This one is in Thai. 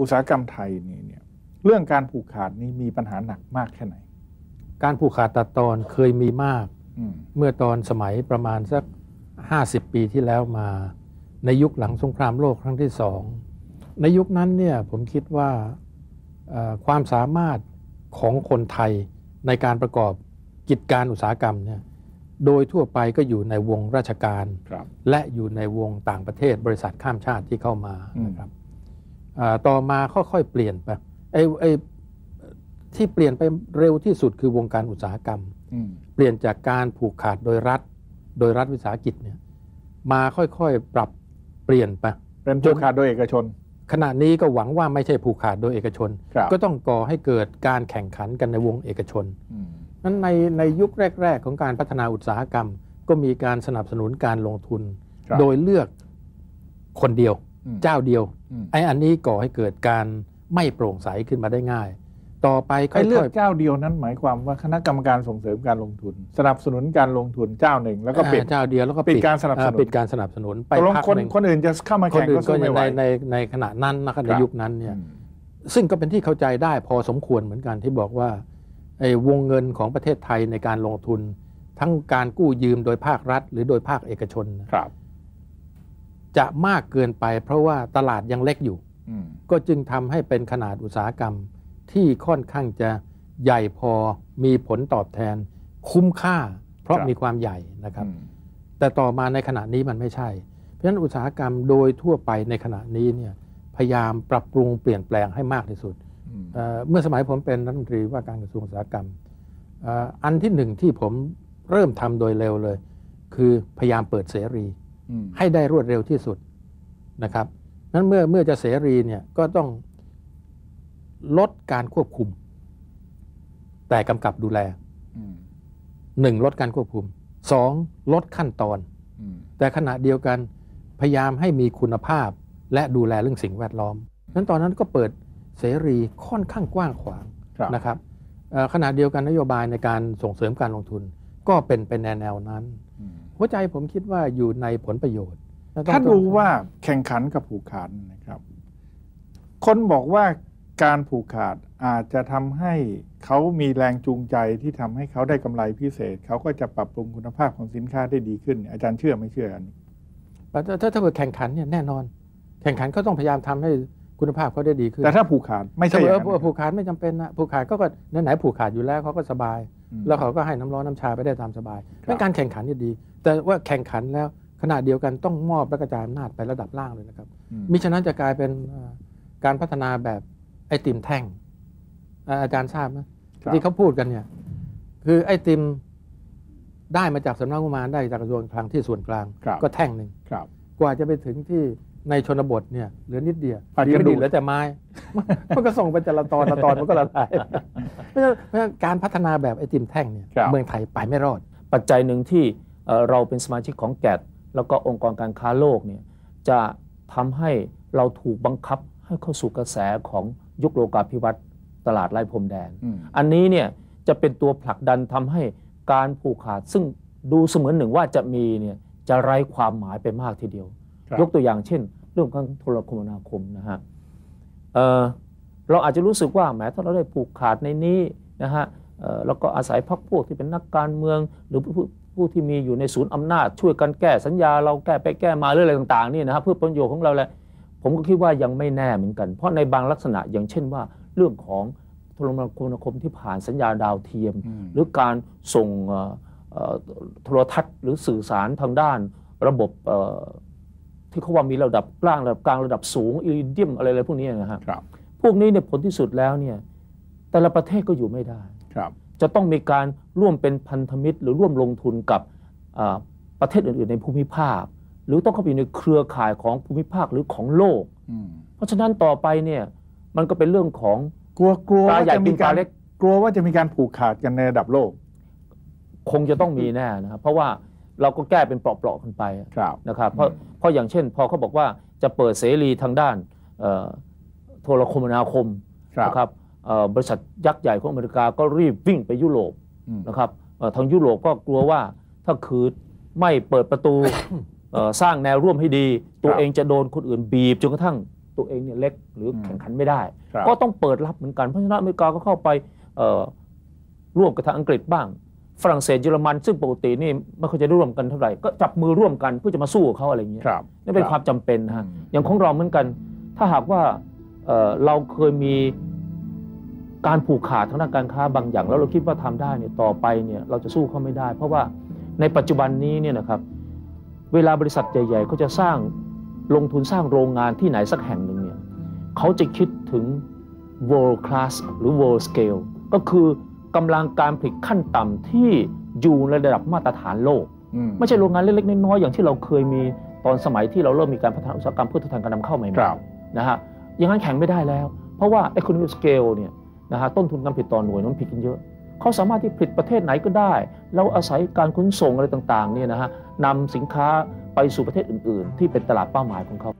อุตสาหกรรมไทยนี่เนี่ยเรื่องการผูกขาดนี้มีปัญหาหนักมากแค่ไหนการผูกขาดตัดตอนเคยมีมากเมื่อตอนสมัยประมาณสัก50ปีที่แล้วมาในยุคหลังสงครามโลกครั้งที่สองในยุคนั้นเนี่ยผมคิดว่าความสามารถของคนไทยในการประกอบกิจการอุตสาหกรรมเนี่ยโดยทั่วไปก็อยู่ในวงราชการและอยู่ในวงต่างประเทศบริษัทข้ามชาติที่เข้ามานะครับต่อมาค่อยๆเปลี่ยนไปที่เปลี่ยนไปเร็วที่สุดคือวงการอุตสาหกรรมเปลี่ยนจากการผูกขาดโดยรัฐวิสาหกิจเนี่ยมาค่อยๆปรับเปลี่ยนไปเป็นผูกขาดโดยเอกชนขณะนี้ก็หวังว่าไม่ใช่ผูกขาดโดยเอกชนก็ต้องก่อให้เกิดการแข่งขันกันในวงเอกชนนั้นในยุคแรกๆของการพัฒนาอุตสาหกรรมก็มีการสนับสนุนการลงทุนโดยเลือกคนเดียวเจ้าเดียวอันนี้ก่อให้เกิดการไม่โปร่งใสขึ้นมาได้ง่ายต่อไปให้เลือกเจ้าเดียวนั้นหมายความว่าคณะกรรมการส่งเสริมการลงทุนสนับสนุนการลงทุนเจ้าหนึ่งแล้วก็ปิดเจ้าเดียวแล้วก็ปิดการสนับสนุนไปพักหนึ่งคนอื่นจะเข้ามาแข่งก็สู้ไม่ไหวในขณะนั้นนะครับในยุคนั้นเนี่ยซึ่งก็เป็นที่เข้าใจได้พอสมควรเหมือนกันที่บอกว่าวงเงินของประเทศไทยในการลงทุนทั้งการกู้ยืมโดยภาครัฐหรือโดยภาคเอกชนจะมากเกินไปเพราะว่าตลาดยังเล็กอยู่ก็จึงทำให้เป็นขนาดอุตสาหกรรมที่ค่อนข้างจะใหญ่พอมีผลตอบแทนคุ้มค่าเพราะมีความใหญ่นะครับแต่ต่อมาในขณะนี้มันไม่ใช่เพราะฉะนั้นอุตสาหกรรมโดยทั่วไปในขณะนี้เนี่ยพยายามปรับปรุงเปลี่ยนแปลงให้มากที่สุดเมื่อสมัยผมเป็นรัฐมนตรีว่าการกระทรวงอุตสาหกรรมอันที่หนึ่งที่ผมเริ่มทำโดยเร็วเลยคือพยายามเปิดเสรีให้ได้รวดเร็วที่สุดนะครับนั้นเมื่อจะเสรีเนี่ยก็ต้องลดการควบคุมแต่กำกับดูแลหนึ่งลดการควบคุมสองลดขั้นตอนแต่ขณะเดียวกันพยายามให้มีคุณภาพและดูแลเรื่องสิ่งแวดล้อมนั้นตอนนั้นก็เปิดเสรีค่อนข้างกว้างขวางนะครับขณะเดียวกันนโยบายในการส่งเสริมการลงทุนก็เป็นไปในแนวนั้นหัวใจผมคิดว่าอยู่ในผลประโยชน์ถ้าดูว่าแข่งขันกับผูกขาดนะครับคนบอกว่าการผูกขาดอาจจะทำให้เขามีแรงจูงใจที่ทำให้เขาได้กำไรพิเศษเขาก็จะปรับปรุงคุณภาพของสินค้าได้ดีขึ้นอาจารย์เชื่อไม่เชื่อกันถ้าเกิดแข่งขันเนี่ยแน่นอนแข่งขันก็ต้องพยายามทำให้คุณภาพเขาได้ดีขึ้นแต่ถ้าผูกขาดไม่ใช่ผูกขาดไม่จำเป็นนะผูกขาดก็ไหนๆผูกขาดอยู่แล้วเขาก็สบายแล้วเขาก็ให้น้ำร้อนน้ำชาไปได้ตามสบายเป็นการแข่งขันที่ดีแต่ว่าแข่งขันแล้วขณะเดียวกันต้องมอบและกระจายอำนาจไประดับล่างเลยนะครับมิฉะนั้นจะกลายเป็นการพัฒนาแบบไอติมแท่งอาจารย์ทราบไหมที่เขาพูดกันเนี่ยคือไอติมได้มาจากสำนักงบประมาณได้จากกระทรวงคลังที่ส่วนกลางก็แท่งหนึ่งกว่าจะไปถึงที่ในชนบทเนี่ยเหลือนิดเดียวดีไม่ดีเหลือแต่ไม้มันก็ส่งไปแต่ละตอนละตอนมันก็ละลายเพราะฉะนั้นการพัฒนาแบบไอติมแท่งเนี่ยเมืองไทยไปไม่รอดปัจจัยหนึ่งที่เราเป็นสมาชิกของแกดแล้วก็องค์กรการค้าโลกเนี่ยจะทำให้เราถูกบังคับให้เข้าสู่กระแสของยุคโลกาภิวัตน์ตลาดไร้พรมแดนอันนี้เนี่ยจะเป็นตัวผลักดันทำให้การผูกขาดซึ่งดูเสมือนหนึ่งว่าจะมีเนี่ยจะไร้ความหมายไปมากทีเดียวยกตัวอย่างเช่นเรื่องของโทรคมนาคมนะฮะเราอาจจะรู้สึกว่าแม้ถ้าเราได้ผูกขาดในนี้นะฮะแล้วก็อาศัยพรรคพวกที่เป็นนักการเมืองหรือผู้ที่มีอยู่ในศูนย์อำนาจช่วยกันแก้สัญญาเราแก้ไปแก้มาเรื่องอะไรต่างๆนี่นะฮะเพื่อประโยชน์ของเราแหละผมก็คิดว่ายังไม่แน่เหมือนกันเพราะในบางลักษณะอย่างเช่นว่าเรื่องของโทรคมนาคมที่ผ่านสัญญาดาวเทียมหรือการส่งโทรทัศน์หรือสื่อสารทางด้านระบบที่เขาว่ามีระดับล่างระดับกลางระดับสูงอิริเดียมอะไรพวกนี้นะฮะพวกนี้เนี่ยผลที่สุดแล้วเนี่ยแต่ละประเทศก็อยู่ไม่ได้จะต้องมีการร่วมเป็นพันธมิตรหรือร่วมลงทุนกับประเทศอื่นๆในภูมิภาคหรือต้องเข้าไปอยู่ในเครือข่ายของภูมิภาคหรือของโลกเพราะฉะนั้นต่อไปเนี่ยมันก็เป็นเรื่องของกลัวว่าจะมีการผูกขาดกันในระดับโลกคงจะต้องมีแน่นะครับเพราะว่าเราก็แก้เป็นเปราะๆกันไปนะครับเพราะอย่างเช่นพอเขาบอกว่าจะเปิดเสรีทางด้านโทรคมนาคมนะครับบริษัทยักษ์ใหญ่ของอเมริกาก็รีบวิ่งไปยุโรปนะครับทางยุโรปก็กลัวว่าถ้าคือไม่เปิดประตูสร้างแนวร่วมให้ดีตัวเองจะโดนคนอื่นบีบจนกระทั่ง ตัวเองเนี่ยเล็กหรือแข่งขันไม่ได้ก็ต้องเปิดรับเหมือนกันเพราะฉะนั้นอเมริกาก็เข้าไปร่วมกับทางอังกฤษบ้างฝรั่งเศสเยอรมันซึ่งปกตินี่ไม่ค่อยจะร่วมกันเท่าไหร่ก็จับมือร่วมกันเพื่อจะมาสู้กับเขาอะไรอย่างเงี้ยนี่เป็นความจำเป็นฮะอย่างของเราเหมือนกันถ้าหากว่าเราเคยมีการผูกขาดทางด้านการค้าบางอย่างแล้วเราคิดว่าทำได้เนี่ยต่อไปเนี่ยเราจะสู้เขาไม่ได้เพราะว่าในปัจจุบันนี้เนี่ยนะครับเวลาบริษัทใหญ่ๆเขาจะสร้างลงทุนสร้างโรงงานที่ไหนสักแห่งหนึ่งเนี่ยเขาจะคิดถึง world class หรือ world scale ก็คือกำลังการผลิตขั้นต่ำที่อยู่ในระดับมาตรฐานโลกไม่ใช่โรงงานเล็กๆน้อยๆอย่างที่เราเคยมีตอนสมัยที่เราเริ่มมีการพัฒนาอุตสาหกรรมเพื่อทดแทนการนำเข้าใหม่นะฮะอย่างนั้นแข่งไม่ได้แล้วเพราะว่า economy scale เนี่ยนะฮะต้นทุนการผลิตต่อหน่วยนั้นผิดกันเยอะเขาสามารถที่ผลิตประเทศไหนก็ได้แล้วอาศัยการขนส่งอะไรต่างๆเนี่ยนะฮะนำสินค้าไปสู่ประเทศอื่นๆที่เป็นตลาดเป้าหมายของเขา